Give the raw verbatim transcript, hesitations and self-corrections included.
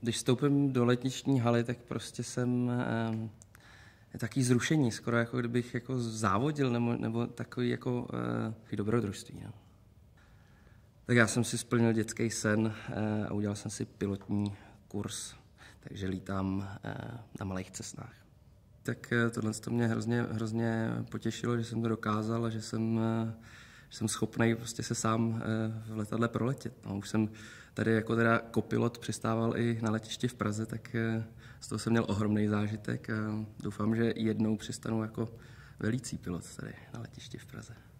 když vstoupím do letniční haly, tak prostě jsem eh, takový zrušení, skoro jako kdybych jako závodil, nebo, nebo takový jako eh, dobrodružství. No. Tak já jsem si splnil dětský sen eh, a udělal jsem si pilotní kurz, takže lítám eh, na malých cestách. Tak eh, tohle to mě hrozně, hrozně potěšilo, že jsem to dokázal a že jsem eh, jsem schopný prostě se sám v letadle proletět. No, už jsem tady jako teda kopilot přistával i na letišti v Praze, tak z toho jsem měl ohromný zážitek a doufám, že jednou přistanu jako velící pilot tady na letišti v Praze.